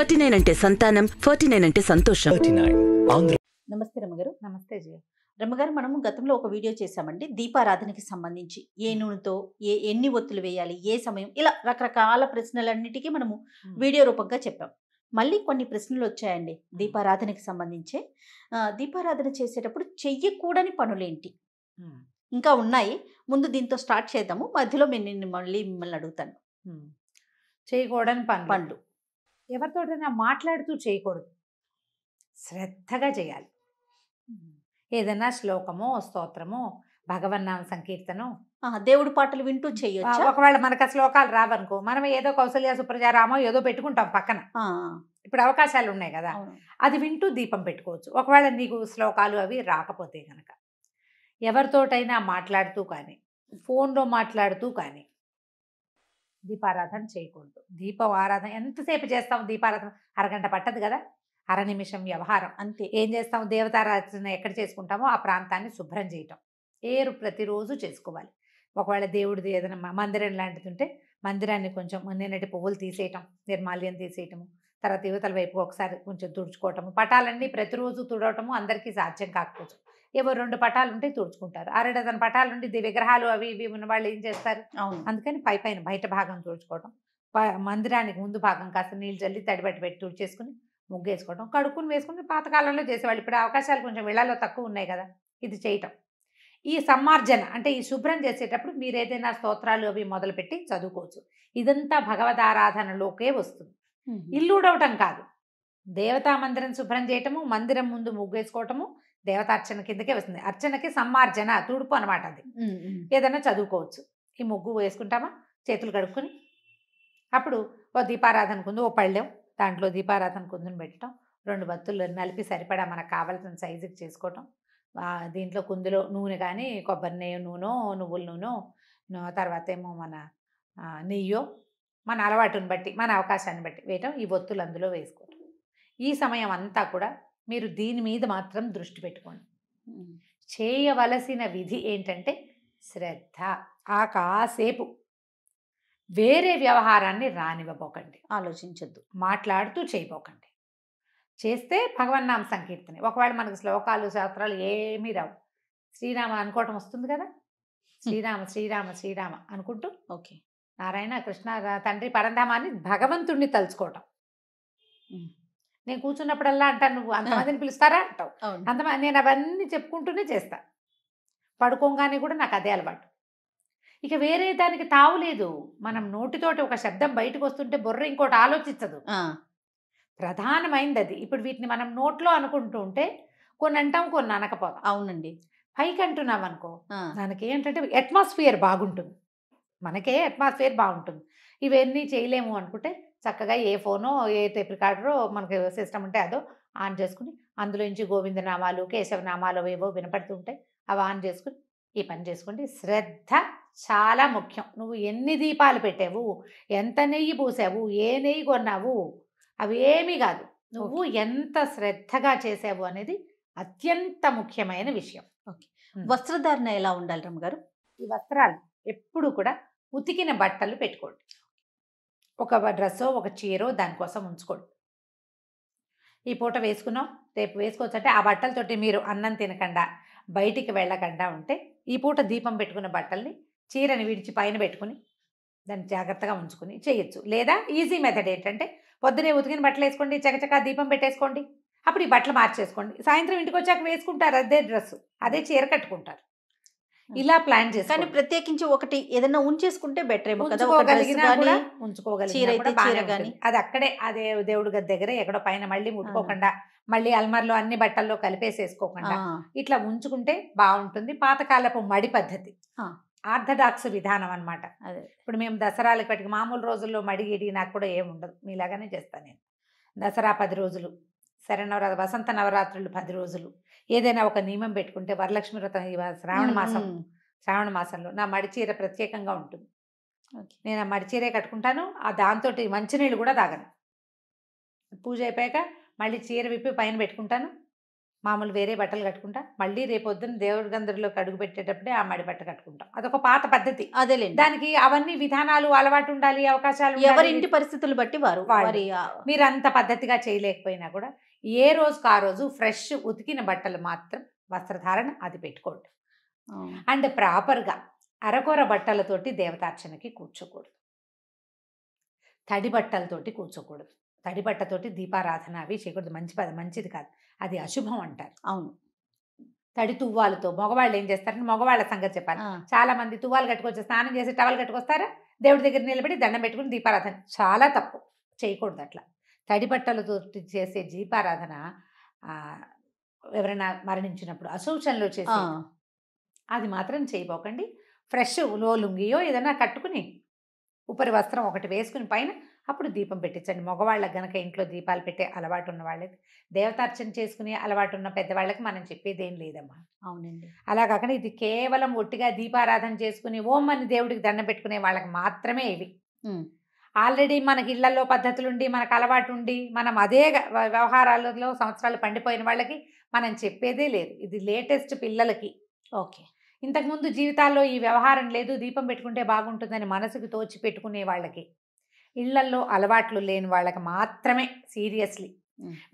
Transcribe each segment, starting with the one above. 49 అంటే సంతానం, 49 అంటే సంతోషం. నమస్తే రమగారు. నమస్తే జయ. రమగారు, మనము గతంలో ఒక వీడియో చేశామండి దీపారాధనకి సంబంధించి ఏ నూనెతో ఏ ఎన్ని ఒత్తులు వేయాలి, ఏ సమయం, ఇలా రకరకాల ప్రశ్నలన్నిటికీ మనము వీడియో రూపంగా చెప్పాం. మళ్ళీ కొన్ని ప్రశ్నలు వచ్చాయండి దీపారాధనకి సంబంధించి. దీపారాధన చేసేటప్పుడు చెయ్యకూడని పనులేంటి ఇంకా ఉన్నాయి. ముందు దీంతో స్టార్ట్ చేద్దాము, మధ్యలో నేను మళ్ళీ మిమ్మల్ని అడుగుతాను. చేయకూడని పనులు ఎవరితోటైనా మాట్లాడుతూ చేయకూడదు, శ్రద్ధగా చేయాలి. ఏదైనా శ్లోకమో స్తోత్రమో భగవన్నామ సంకీర్తనో దేవుడి పాటలు వింటూ చేయొచ్చు. ఒకవేళ మనకు ఆ శ్లోకాలు రావనుకో, మనం ఏదో కౌసల్య సుప్రజారామో ఏదో పెట్టుకుంటాం పక్కన, ఇప్పుడు అవకాశాలు ఉన్నాయి కదా, అది వింటూ దీపం పెట్టుకోవచ్చు. ఒకవేళ నీకు శ్లోకాలు అవి రాకపోతే కనుక ఎవరితోటైనా మాట్లాడుతూ కానీ ఫోన్లో మాట్లాడుతూ కానీ దీపారాధన చేయకూడదు. దీపం ఆరాధన ఎంతసేపు చేస్తాం? దీపారాధన అరగంట పట్టదు కదా, అర నిమిషం వ్యవహారం అంతే. ఏం చేస్తాం? దేవతారాధన ఎక్కడ చేసుకుంటామో ఆ ప్రాంతాన్ని శుభ్రం చేయటం ప్రతిరోజు చేసుకోవాలి. ఒకవేళ దేవుడిది ఏదైనా మందిరం లాంటిది ఉంటే మందిరాన్ని కొంచెం నిన్నటి పువ్వులు తీసేయటం, నిర్మాల్యం తీసేయటము, తర్వాత యువతల వైపు ఒకసారి కొంచెం తుడుచుకోవటము. పటాలన్నీ ప్రతిరోజు తుడవటము అందరికీ సాధ్యం కాకపోవచ్చు. ఏవో రెండు పటాలు ఉంటే తుడుచుకుంటారు, అర డజన్ పటాలు ఉంటే విగ్రహాలు అవి ఇవి ఉన్న వాళ్ళు ఏం చేస్తారు? అందుకని పై పైన బయట భాగం తుడుచుకోవటం, మందిరానికి ముందు భాగం కాస్త నీళ్ళు చల్లి తడిబెట్టి పెట్టి తుడిచేసుకుని ముగ్గేసుకోవటం, కడుక్కుని వేసుకుని పాతకాలంలో చేసేవాళ్ళు. ఇప్పుడు అవకాశాలు కొంచెం ఇళ్లలో తక్కువ ఉన్నాయి కదా, ఇది చేయటం. ఈ సమ్మార్జన అంటే ఈ శుభ్రం చేసేటప్పుడు మీరు ఏదైనా స్తోత్రాలు అవి మొదలుపెట్టి చదువుకోవచ్చు. ఇదంతా భగవద్ ఆరాధనలోకే వస్తుంది. ఇల్లు ఉడవటం కాదు, దేవతా మందిరం శుభ్రం చేయటము, మందిరం ముందు ముగ్గేసుకోవటము దేవతార్చన కిందకే వస్తుంది. అర్చనకి సమ్మార్జన తుడుపు అనమాట. అది ఏదైనా చదువుకోవచ్చు. ఈ ముగ్గు వేసుకుంటామా, చేతులు కడుక్కుని అప్పుడు ఓ దీపారాధన కుందు, ఓ పళ్ళెం, దాంట్లో దీపారాధన కుందుని పెట్టడం, రెండు బత్తులు నలిపి సరిపడా మనకు కావాల్సిన సైజుకి చేసుకోవటం, దీంట్లో కుందులో నూనె కానీ కొబ్బరి నూనె, నువ్వుల నూనె, తర్వాత ఏమో మన నెయ్యో మన అలవాటుని బట్టి మన అవకాశాన్ని బట్టి వేయటం, ఈ ఒత్తులు అందులో వేసుకోవటం. ఈ సమయం అంతా కూడా మీరు దీని మీద మాత్రం దృష్టి పెట్టుకోండి. చేయవలసిన విధి ఏంటంటే శ్రద్ధ. ఆ కాసేపు వేరే వ్యవహారాన్ని రానివ్వబోకండి, ఆలోచించద్దు, మాట్లాడుతూ చేయబోకండి. చేస్తే భగవన్నామ సంకీర్తన. ఒకవేళ మనకు శ్లోకాలు శాస్త్రాలు ఏమీ రావు, శ్రీరామ అనుకోవటం వస్తుంది కదా, శ్రీరామ శ్రీరామ శ్రీరామ అనుకుంటూ ఓకే నారాయణ కృష్ణ తండ్రి పరంధామాన్ని భగవంతుడిని తలుచుకోవటం. నేను కూర్చున్నప్పుడల్లా అంటాను, నువ్వు అంతమందిని పిలుస్తారా అంటావు, అంతమంది నేను అవన్నీ చెప్పుకుంటూనే చేస్తా. పడుకోగానే కూడా నాకు అదే అలవాటు. ఇక వేరే దానికి తావులేదు. మనం నోటితోటి ఒక శబ్దం బయటకు వస్తుంటే బొర్ర ఇంకోటి ఆలోచించదు, ప్రధానమైంది అది. ఇప్పుడు వీటిని మనం నోట్లో అనుకుంటూ ఉంటే కొన్ని అంటాం, కొన్ని అనకపోతాం. అవునండి, పైకి అంటున్నాం అనుకో, దానికి ఏంటంటే అట్మాస్ఫియర్ బాగుంటుంది, మనకే అట్మాస్ఫియర్ బాగుంటుంది. ఇవన్నీ చేయలేము అనుకుంటే చక్కగా ఏ ఫోనో ఏ టైప్ రికార్డరో మనకి సిస్టమ్ ఉంటే అదో ఆన్ చేసుకుని అందులో నుంచి గోవిందనామాలు కేశవనామాలు ఏవో వినపడుతూ ఉంటాయి, అవి ఆన్ చేసుకుని ఈ పని చేసుకోండి. శ్రద్ధ చాలా ముఖ్యం. నువ్వు ఎన్ని దీపాలు పెట్టావు, ఎంత నెయ్యి పూసావు, ఏ నెయ్యి కొన్నావు, అవి ఏమీ కాదు, నువ్వు ఎంత శ్రద్ధగా చేసావు అనేది అత్యంత ముఖ్యమైన విషయం. ఓకే, వస్త్రధారణ ఎలా ఉండాలి రమ్మగారు? ఈ వస్త్రాలు ఎప్పుడు కూడా ఉతికిన బట్టలు పెట్టుకోండి. ఒక డ్రెస్సో ఒక చీరో దానికోసం ఉంచుకోండి. ఈ పూట వేసుకున్నాం, రేపు వేసుకోవచ్చు అంటే ఆ బట్టలతోటి మీరు అన్నం తినకుండా బయటికి వెళ్ళకుండా ఉంటే ఈ పూట దీపం పెట్టుకున్న బట్టల్ని చీరని విడిచి పైన పెట్టుకుని దాన్ని జాగ్రత్తగా ఉంచుకుని చేయొచ్చు. లేదా ఈజీ మెథడ్ ఏంటంటే పొద్దునే ఉతికిన బట్టలు వేసుకోండి, చకచకా దీపం పెట్టేసుకోండి, అప్పుడు ఈ బట్టలు మార్చేసుకోండి, సాయంత్రం ఇంటికి వచ్చాక వేసుకుంటారు అదే డ్రెస్, అదే చీర కట్టుకుంటారు. ఇలా ప్లాన్ చేస్తాను. ప్రత్యేకించి ఒకటి ఏదైనా ఉంచేసుకుంటే బెటర్ ఏమో కదా, ఉంచుకోగలిగిన అది అక్కడే అదే దేవుడి గది దగ్గర ఎక్కడో పైన మళ్ళీ ముట్టుకోకుండా, మళ్ళీ అల్మార్లో అన్ని బట్టల్లో కలిపేసేసుకోకుండా ఇట్లా ఉంచుకుంటే బాగుంటుంది. పాతకాలపు మడి పద్ధతి, ఆర్థడాక్స్ విధానం అనమాట. ఇప్పుడు మేము దసరాలకు పట్టుకు మామూలు రోజుల్లో మడిగిడి నాకు కూడా ఏమి ఉండదు, మీలాగానే చేస్తాను నేను. దసరా 10 రోజులు, శరణవరాత్రి వసంత నవరాత్రులు 10 రోజులు, ఏదైనా ఒక నియమం పెట్టుకుంటే వరలక్ష్మి వ్రతం శ్రావణ మాసంలో నా మడిచీర ప్రత్యేకంగా ఉంటుంది. నేను ఆ మడిచీరే కట్టుకుంటాను, ఆ దాంతో మంచినీళ్ళు కూడా తాగను. పూజ అయిపోయాక మళ్ళీ చీర విప్పి పైన పెట్టుకుంటాను, మామూలు వేరే బట్టలు కట్టుకుంటా, మళ్ళీ రేపొద్దున దేవుడి గందరిలోకి అడుగు పెట్టేటప్పుడే ఆ మడి బట్ట కట్టుకుంటాం. అదొక పాత పద్ధతి. అదేలేండి, దానికి అవన్నీ విధానాలు అలవాటు ఉండాలి, అవకాశాలు. ఎవరింటి పరిస్థితులు బట్టి వారు, మీరు అంత పద్ధతిగా చేయలేకపోయినా కూడా ఏ రోజుకు ఆ రోజు ఫ్రెష్ ఉతికిన బట్టలు మాత్రం వస్త్రధారణ అది పెట్టుకోండి. అండ్ ప్రాపర్గా అరకొర బట్టలతోటి దేవతార్చనకి కూర్చోకూడదు, తడి బట్టలతోటి కూర్చోకూడదు, తడి బట్టతోటి దీపారాధన అవి చేయకూడదు, మంచిది కాదు, అది అశుభం అంటారు. అవును, తడి తువ్వాలతో మగవాళ్ళు ఏం చేస్తారంటే, మగవాళ్ళ సంగతి చెప్పాలి, చాలా మంది తువ్వాలు కట్టుకొచ్చి స్నానం చేసి టవల్ కట్టుకొస్తారా, దేవుడి దగ్గర నిలబడి దండం పెట్టుకుని దీపారాధన, చాలా తప్పు, చేయకూడదు అట్లా. తడి బట్టలతో చేసే దీపారాధన ఎవరైనా మరణించినప్పుడు అశౌచంలో చేసి అది మాత్రం చేయబోకండి. ఫ్రెష్ లో లుంగియో ఏదైనా కట్టుకుని ఉపరి వస్త్రం ఒకటి వేసుకుని పైన అప్పుడు దీపం పెట్టించండి. మగవాళ్ళకి గనక ఇంట్లో దీపాలు పెట్టే అలవాటు ఉన్న వాళ్ళకి, దేవతార్చన చేసుకునే అలవాటు ఉన్న పెద్దవాళ్ళకి మనం చెప్పేది ఏం లేదమ్మా. అవునండి, అలా కాకుండా ఇది కేవలం ఒట్టిగా దీపారాధన చేసుకుని ఓం అని దేవుడికి దండం పెట్టుకునే వాళ్ళకి మాత్రమే ఇవి. ఆల్రెడీ మనకి ఇళ్లలో పద్ధతులుండి, మనకు అలవాటు ఉండి, మనం అదే వ్యవహారాలలో సంవత్సరాలు పండిపోయిన వాళ్ళకి మనం చెప్పేదే లేదు. ఇది లేటెస్ట్ పిల్లలకి. ఓకే, ఇంతకుముందు జీవితాల్లో ఈ వ్యవహారం లేదు, దీపం పెట్టుకుంటే బాగుంటుందని మనసుకు తోచి పెట్టుకునే వాళ్ళకి, ఇళ్లల్లో అలవాట్లు లేని వాళ్ళకి మాత్రమే సీరియస్లీ.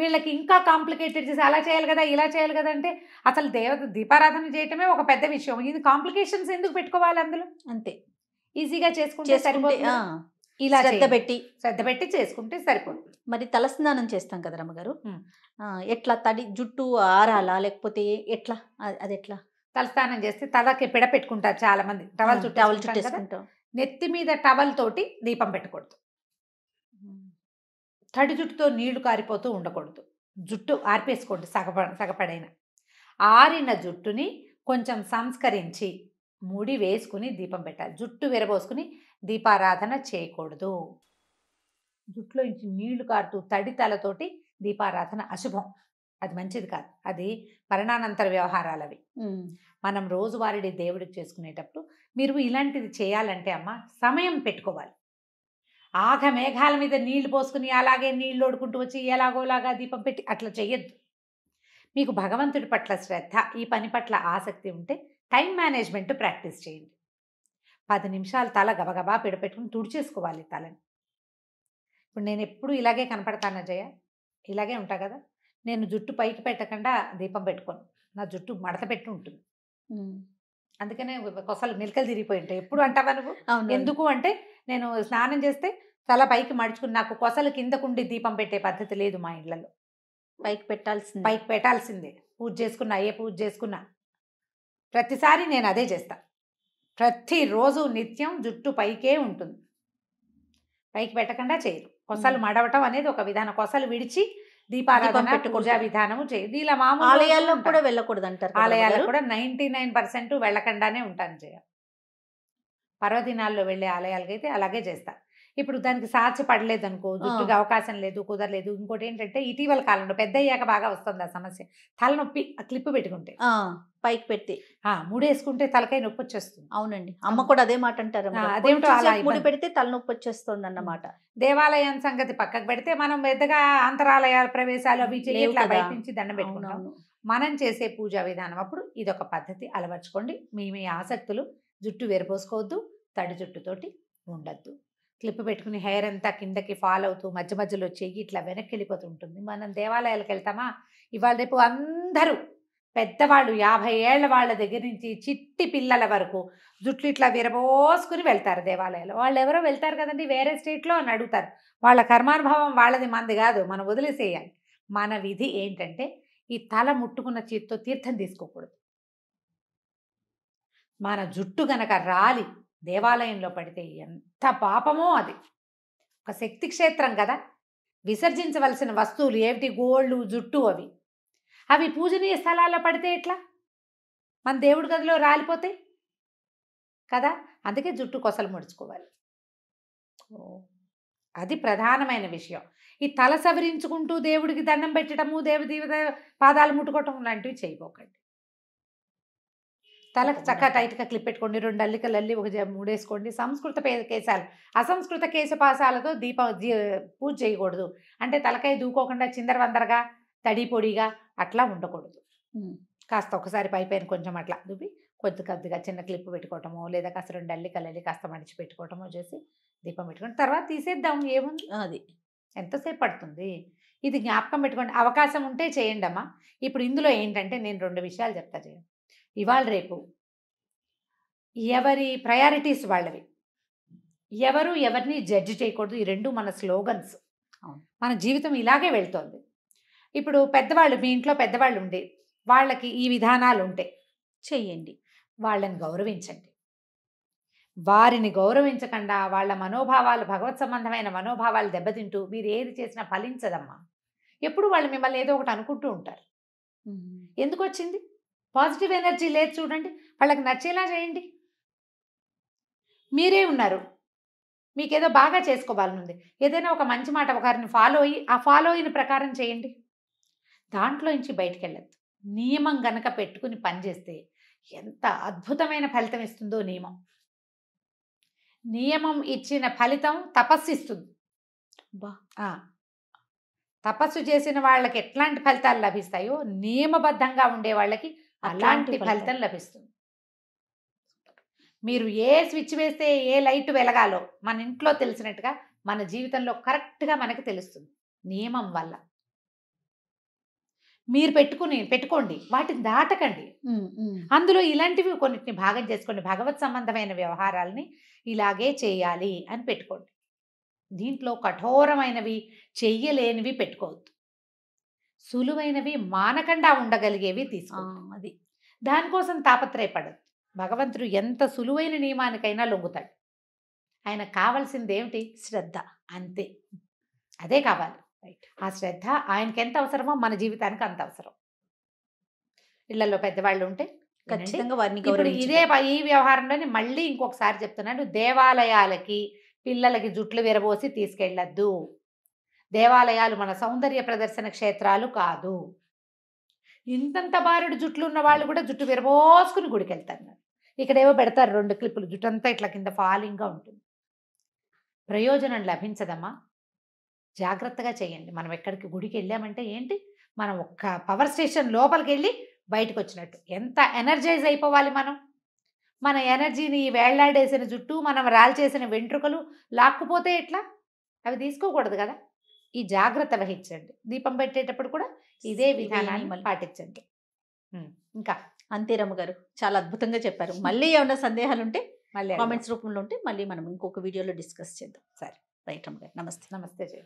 వీళ్ళకి ఇంకా కాంప్లికేటెడ్ చేసి అలా చేయాలి కదా, ఇలా చేయాలి కదా అంటే అసలు దేవత దీపారాధన చేయటమే ఒక పెద్ద విషయం, ఇది కాంప్లికేషన్స్ ఎందుకు పెట్టుకోవాలి అందులో? అంతే, ఈజీగా చేసుకుంటే సరిపోతుంది. ఇలా శ్రద్ధ పెట్టి చేసుకుంటే సరిపోతుంది. మరి తలస్నానం చేస్తాం కదా రమ్మగారు, ఎట్లా తడి జుట్టు ఆరాలా లేకపోతే ఎట్లా? అది ఎట్లా తలస్నానం చేస్తే తలకి పిడ పెట్టుకుంటారు చాలా మంది, టవల్ చుట్టూ నెత్తి మీద టవల్ తోటి దీపం పెట్టకూడదు. తడి జుట్టుతో నీళ్లు కారిపోతూ ఉండకూడదు, జుట్టు ఆర్పేసుకోండి సగపడైన. ఆరిన జుట్టుని కొంచెం సంస్కరించి ముడి వేసుకుని దీపం పెట్టాలి, జుట్టు విరబోసుకుని దీపారాధన చేయకూడదు. జుట్టులో నుంచి నీళ్లు కారుతూ తడి తలతోటి దీపారాధన అశుభం, అది మంచిది కాదు, అది పరిణానంతర వ్యవహారాలు. అవి మనం రోజువారీ దేవుడికి చేసుకునేటప్పుడు మీరు ఇలాంటిది చేయాలంటే అమ్మ సమయం పెట్టుకోవాలి. ఆగ మేఘాల మీద నీళ్లు పోసుకుని అలాగే నీళ్ళు ఓడుకుంటూ వచ్చి ఎలాగోలాగా దీపం పెట్టి అట్లా చేయొద్దు. మీకు భగవంతుడి పట్ల శ్రద్ధ, ఈ పని పట్ల ఆసక్తి ఉంటే టైం మేనేజ్మెంట్ ప్రాక్టీస్ చేయండి. 10 నిమిషాలు తల గబగబా పెడపెట్టుకుని తుడిచేసుకోవాలి తలని. ఇప్పుడు నేను ఎప్పుడు ఇలాగే కనపడతాను అజయ, ఇలాగే ఉంటా కదా, నేను జుట్టు పైకి పెట్టకుండా దీపం పెట్టుకోను, నా జుట్టు మడత పెట్టి ఉంటుంది, అందుకనే కొసలు నిలకలు తిరిగిపోయి ఉంటాయి. ఎప్పుడు అంటావా నువ్వు, ఎందుకు అంటే నేను స్నానం చేస్తే తల పైకి మడుచుకుని, నాకు కొసలు కిందకుండి దీపం పెట్టే పద్ధతి లేదు మా ఇళ్లలో. పైకి పెట్టాల్సిందే, పూజ చేసుకున్నా, ఏ పూజ చేసుకున్నా ప్రతిసారి నేను అదే చేస్తా, ప్రతిరోజు నిత్యం జుట్టు పైకే ఉంటుంది, పైకి పెట్టకుండా చేయరు. కొసలు మడవటం అనేది ఒక విధానం, కొసలు విడిచి దీపారాధన పూజా విధానము చేయదు. ఇలా మామూలు ఆలయాల్లో కూడా వెళ్ళకూడదు అంటారు, ఆలయాల్లో కూడా 99% వెళ్ళకుండానే ఉంటాను జయ. పర్వదినాల్లో వెళ్ళే ఆలయాలకైతే అలాగే చేస్తా. ఇప్పుడు దానికి సాధ్యపడలేదు అనుకో, జుట్టుకి అవకాశం లేదు, కుదరలేదు. ఇంకోటి ఏంటంటే ఇటీవల కాలంలో పెద్ద అయ్యాక బాగా వస్తుంది ఆ సమస్య, తలనొప్పి క్లిప్ పెట్టుకుంటే, పైకి పెట్టి ముడేసుకుంటే తలకాయ నొప్పి వచ్చేస్తుంది. అవునండి, అమ్మ కూడా అదే మాట అంటారు, అదేమిటో అలా ముడి పెడితే తలనొప్పి వచ్చేస్తుంది అన్నమాట. దేవాలయం సంగతి పక్కకు పెడితే మనం పెద్దగా అంతరాలయాల ప్రవేశాలు అవి చేయట్లా, బయట నుంచి దండం పెట్టుకుంటాము. మనం చేసే పూజా విధానం అప్పుడు ఇదొక పద్ధతి అలవర్చుకోండి. మీ ఆసక్తులు, జుట్టు వేరుపోసుకోవద్దు, తడి జుట్టుతోటి ఉండద్దు, క్లిప్ పెట్టుకుని హెయిర్ అంతా కిందకి ఫాల్ అవుతూ మధ్య మధ్యలో చెయ్యి ఇట్లా వెనక్కి వెళ్ళిపోతూ ఉంటుంది. మనం దేవాలయాలకు వెళ్తామా, ఇవాళ రేపు అందరూ పెద్దవాళ్ళు 50 ఏళ్ళ వాళ్ళ దగ్గర నుంచి చిట్టి పిల్లల వరకు జుట్లు ఇట్లా విరబోసుకుని వెళ్తారు దేవాలయాలు. వాళ్ళు ఎవరో వెళ్తారు కదండి వేరే స్టేట్లో అని అడుగుతారు, వాళ్ళ కర్మానుభవం వాళ్ళది, మనది కాదు, మనం వదిలేసేయాలి. మన విధి ఏంటంటే ఈ తల ముట్టుకున్న చేతితో తీర్థం తీసుకోకూడదు. మన జుట్టు గనక రాలి దేవాలయంలో పడితే ఎంత పాపమో, అది ఒక శక్తి క్షేత్రం కదా. విసర్జించవలసిన వస్తువులు ఏమిటి, గోళ్ళు, జుట్టు, అవి పూజనీయ స్థలాల్లో పడితే ఎట్లా, మన దేవుడి గదిలో రాలిపోతాయి కదా. అందుకే జుట్టు కొసలు ముడుచుకోవాలి, అది ప్రధానమైన విషయం. ఈ తల సవరించుకుంటూ దేవుడికి దండం పెట్టడము, దేవదేవత పాదాలు ముట్టుకోవటం లాంటివి చేయబోకండి. తలకు చక్కగా టైట్గా క్లిప్ పెట్టుకోండి, 2 అల్లికలు అల్లి ఒక మూడేసుకోండి. సంస్కృత కేశాలు, అసంస్కృత కేశపాసాలతో దీపం పూజ చేయకూడదు. అంటే తలకాయ దూకోకుండా చిందరవందరగా తడి పొడిగా అట్లా ఉండకూడదు. కాస్త ఒకసారి పైపైన కొంచెం అట్లా దుబ్బి కొద్ది కొద్దిగా చిన్న క్లిప్ పెట్టుకోవటమో లేదా కాస్త రెండు అల్లికలల్లి కాస్త మడిచి పెట్టుకోవటమో చేసి దీపం పెట్టుకోండి. తర్వాత తీసేద్దాం, ఏముంది అది, ఎంతసేపు పడుతుంది. ఇది జ్ఞాపకం పెట్టుకోండి, అవకాశం ఉంటే చేయండి అమ్మా. ఇప్పుడు ఇందులో ఏంటంటే నేను రెండు విషయాలు చెప్తా చేయండి. ఇవాళ రేపు ఎవరి ప్రయారిటీస్ వాళ్ళవి, ఎవరు ఎవరిని జడ్జి చేయకూడదు. ఈ రెండు మన స్లోగన్స్, మన జీవితం ఇలాగే వెళ్తోంది. ఇప్పుడు పెద్దవాళ్ళు, మీ ఇంట్లో పెద్దవాళ్ళు ఉండే వాళ్ళకి ఈ విధానాలు ఉంటే చెయ్యండి, వాళ్ళని గౌరవించండి. వారిని గౌరవించకుండా వాళ్ళ మనోభావాలు, భగవత్ సంబంధమైన మనోభావాలు దెబ్బతింటూ మీరు ఏది చేసినా ఫలించదమ్మా. ఎప్పుడు వాళ్ళు మిమ్మల్ని ఏదో ఒకటి అనుకుంటూ ఉంటారు. ఎందుకు వచ్చింది? పాజిటివ్ ఎనర్జీ లేదు చూడండి, వాళ్ళకి నచ్చేలా చేయండి. మీరే ఉన్నారు, మీకేదో బాగా చేసుకోవాలని ఉంది, ఏదైనా ఒక మంచి మాట ఒకరిని ఫాలో అయ్యి ఆ ఫాలో అయిన ప్రకారం చేయండి. దాంట్లో నుంచి బయటికి వెళ్ళద్దు. నియమం గనక పెట్టుకుని పనిచేస్తే ఎంత అద్భుతమైన ఫలితం ఇస్తుందో నియమం. నియమం ఇచ్చిన ఫలితం తపస్సు ఇస్తుంది. తపస్సు చేసిన వాళ్ళకి ఎట్లాంటి ఫలితాలు లభిస్తాయో నియమబద్ధంగా ఉండే వాళ్ళకి అలాంటి ఫలితం లభిస్తుంది. మీరు ఏ స్విచ్ వేస్తే ఏ లైట్ వెలగాలో మన ఇంట్లో తెలిసినట్టుగా మన జీవితంలో కరెక్ట్గా మనకి తెలుస్తుంది నియమం వల్ల. మీరు పెట్టుకోండి, వాటిని దాటకండి. అందులో ఇలాంటివి కొన్నిటిని భాగం చేసుకోండి. భగవత్ సంబంధమైన వ్యవహారాలని ఇలాగే చేయాలి అని పెట్టుకోండి. దీంట్లో కఠోరమైనవి చెయ్యలేనివి పెట్టుకోవద్దు, సులువైనవి మానకుండా ఉండగలిగేవి తీసుకోండి. దానికోసం తాపత్రయపడదు. భగవంతుడు ఎంత సులువైన నియమానికైనా లొంగుతాడు. ఆయన కావాల్సింది ఏమిటి? శ్రద్ధ, అంతే. అదే కావాలి. ఆ శ్రద్ధ ఆయనకి ఎంత అవసరమో మన జీవితానికి అంత అవసరం. ఇళ్లలో పెద్దవాళ్ళు ఉంటే ఖచ్చితంగా వారిని గౌరవించాలి. ఇదే ఈ వ్యవహారంలోనే మళ్ళీ ఇంకొకసారి చెప్తున్నాను, దేవాలయాలకి పిల్లలకి జుట్లు విరబోసి తీసుకెళ్ళద్దు. దేవాలయాలు మన సౌందర్య ప్రదర్శన క్షేత్రాలు కాదు. ఇంతంత బారుడు జుట్లు ఉన్న వాళ్ళు కూడా జుట్టు విరబోసుకుని గుడికి వెళ్తారు. ఇక్కడేవో పెడతారు రెండు క్లిప్పులు, జుట్టు అంతా ఇట్లా కింద ఫాలింగ్గా ఉంటుంది. ప్రయోజనం లభించదమ్మా. జాగ్రత్తగా చేయండి. మనం ఎక్కడికి గుడికి వెళ్ళామంటే ఏంటి, మనం ఒక్క పవర్ స్టేషన్ లోపలికి వెళ్ళి బయటకు వచ్చినట్టు. ఎంత ఎనర్జైజ్ అయిపోవాలి మనం. మన ఎనర్జీని వేళ్లాడేసిన జుట్టు, మనం రాల్చేసిన వెంట్రుకలు లాక్కుపోతే ఎట్లా? అవి తీసుకోకూడదు కదా. ఈ జాగ్రత్త వహించండి. దీపం పెట్టేటప్పుడు కూడా ఇదే విధానాన్ని పాటించండి. ఇంకా అంతే రమ్మ గారు, చాలా అద్భుతంగా చెప్పారు. మళ్ళీ ఏమైనా సందేహాలు ఉంటే మళ్ళీ కామెంట్స్ రూపంలో ఉంటే మళ్ళీ మనం ఇంకొక వీడియోలో డిస్కస్ చేద్దాం. సరే, రైట్ అమ్మ గారు, నమస్తే. నమస్తే జయ.